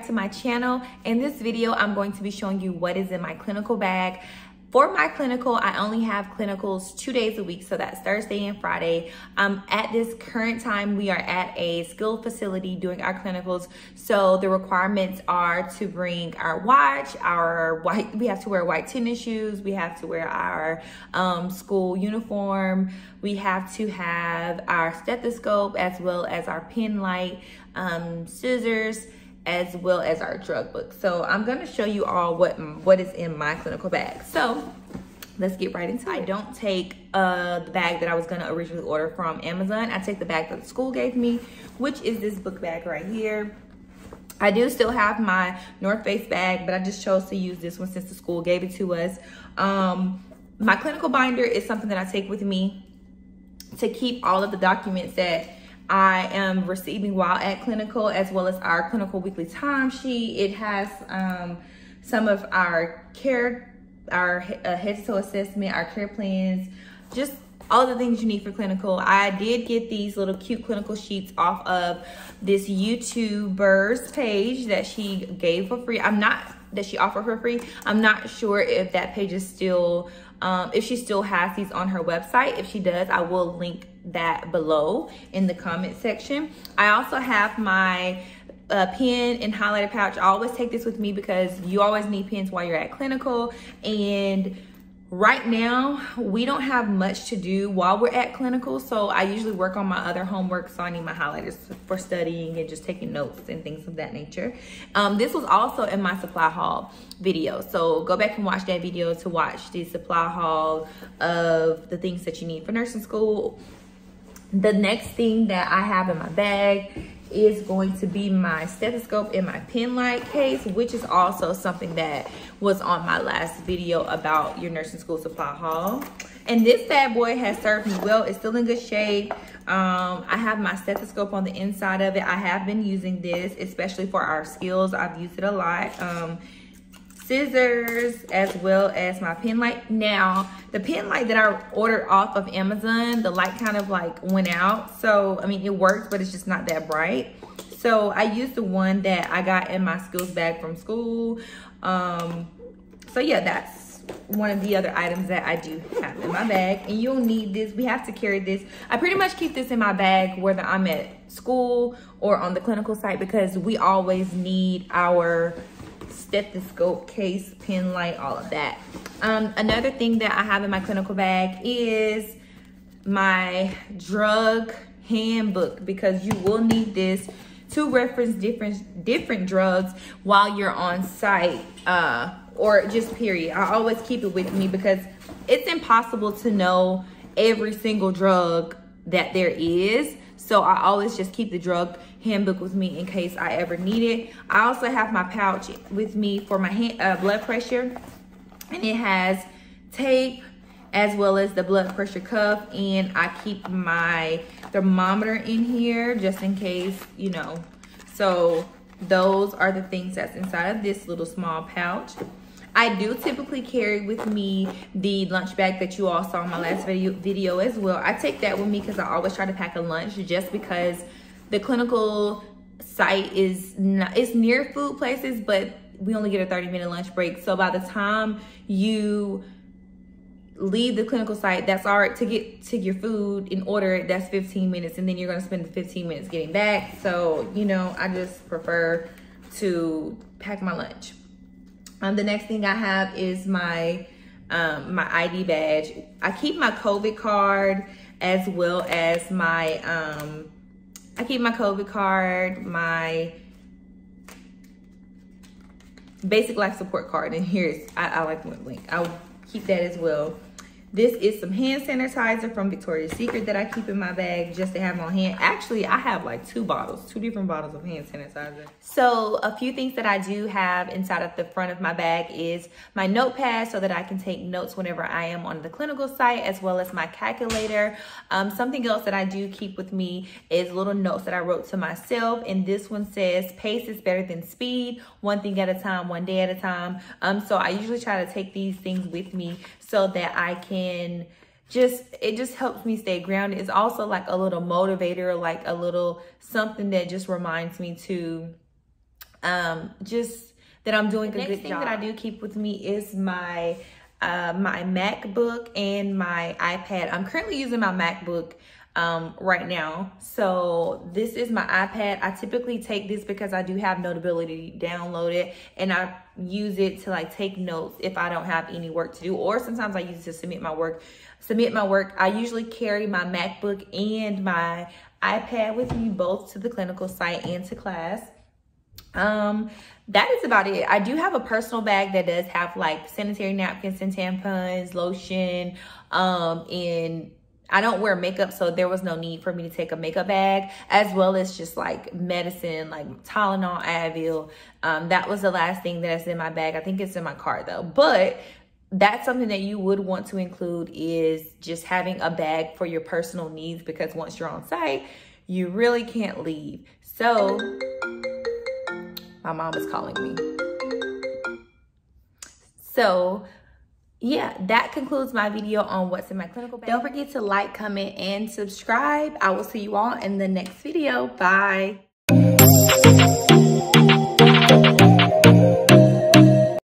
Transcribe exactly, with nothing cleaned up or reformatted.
back to my channel. In this video, I'm going to be showing you what is in my clinical bag. For my clinical, I only have clinicals two days a week, so that's Thursday and Friday. Um, at this current time, we are at a skilled facility doing our clinicals, so the requirements are to bring our watch, our white, we have to wear white tennis shoes, we have to wear our um, school uniform, we have to have our stethoscope as well as our pen light, um, scissors, as well as our drug book. So I'm gonna show you all what, what is in my clinical bag. So let's get right into it. I don't take uh, the bag that I was gonna originally order from Amazon. I take the bag that the school gave me, which is this book bag right here. I do still have my North Face bag, but I just chose to use this one since the school gave it to us. Um, my clinical binder is something that I take with me to keep all of the documents that I am receiving while at clinical, as well as our clinical weekly timesheet. It has um, some of our care, our uh, head-to-toe assessment, our care plans, just all the things you need for clinical. I did get these little cute clinical sheets off of this YouTuber's page that she gave for free. I'm not, that she offered for free. I'm not sure if that page is still, um, if she still has these on her website. If she does, I will link that below in the comment section. I also have my uh, pen and highlighter pouch. I always take this with me because you always need pens while you're at clinical. And right now, we don't have much to do while we're at clinical, so I usually work on my other homework, so I need my highlighters for studying and just taking notes and things of that nature. Um, this was also in my supply haul video, so go back and watch that video to watch the supply haul of the things that you need for nursing school. The next thing that I have in my bag is going to be my stethoscope and my pen light case, which is also something that was on my last video about your nursing school supply haul. And this bad boy has served me well. It's still in good shape. Um, I have my stethoscope on the inside of it. I have been using this, especially for our skills. I've used it a lot. Um, scissors, as well as my pen light. Now, the pen light that I ordered off of Amazon, the light kind of like went out. So, I mean, it works, but it's just not that bright. So I used the one that I got in my skills bag from school. Um, so yeah, that's one of the other items that I do have in my bag. And you'll need this, we have to carry this. I pretty much keep this in my bag whether I'm at school or on the clinical site, because we always need our stethoscope, case, pen light, all of that. Um, another thing that I have in my clinical bag is my drug handbook, because you will need this to reference different different drugs while you're on site, uh, or just period. I always keep it with me because it's impossible to know every single drug that there is. So I always just keep the drug handbook with me in case I ever need it. I also have my pouch with me for my hand, uh, blood pressure, and it has tape as well as the blood pressure cuff, and I keep my thermometer in here just in case, you know. So those are the things that's inside of this little small pouch. I do typically carry with me the lunch bag that you all saw in my last video, video as well. I take that with me because I always try to pack a lunch, just because the clinical site is not, it's near food places, but we only get a thirty minute lunch break. So by the time you leave the clinical site, that's all right to get to your food and order it, that's fifteen minutes. And then you're gonna spend the fifteen minutes getting back. So, you know, I just prefer to pack my lunch. Um, the next thing I have is my um, my I D badge. I keep my COVID card as well as my, um, I keep my COVID card, my basic life support card, and here's, I, I like one link. I'll keep that as well. This is some hand sanitizer from Victoria's Secret that I keep in my bag just to have on hand. Actually, I have like two bottles, two different bottles of hand sanitizer. So a few things that I do have inside of the front of my bag is my notepad so that I can take notes whenever I am on the clinical site, as well as my calculator. Um, something else that I do keep with me is little notes that I wrote to myself. And this one says, pace is better than speed, one thing at a time, one day at a time. Um, so I usually try to take these things with me so that I can And just, it just helps me stay grounded. It's also like a little motivator, like a little something that just reminds me to um, just that I'm doing a good job. The next thing that I do keep with me is my uh, my MacBook and my iPad. I'm currently using my MacBook um, right now. So this is my iPad. I typically take this because I do have Notability downloaded, and I use it to like take notes if I don't have any work to do, or sometimes I use it to submit my work. Submit my work. I usually carry my MacBook and my iPad with me both to the clinical site and to class. Um, that is about it. I do have a personal bag that does have like sanitary napkins and tampons, lotion, um, and I don't wear makeup, so there was no need for me to take a makeup bag, as well as just like medicine, like Tylenol, Advil. Um, that was the last thing that's in my bag. I think it's in my car though, but that's something that you would want to include, is just having a bag for your personal needs, because once you're on site, you really can't leave. So my mom is calling me. So yeah, that concludes my video on what's in my clinical bag. Don't forget to like, comment, and subscribe. I will see you all in the next video. Bye.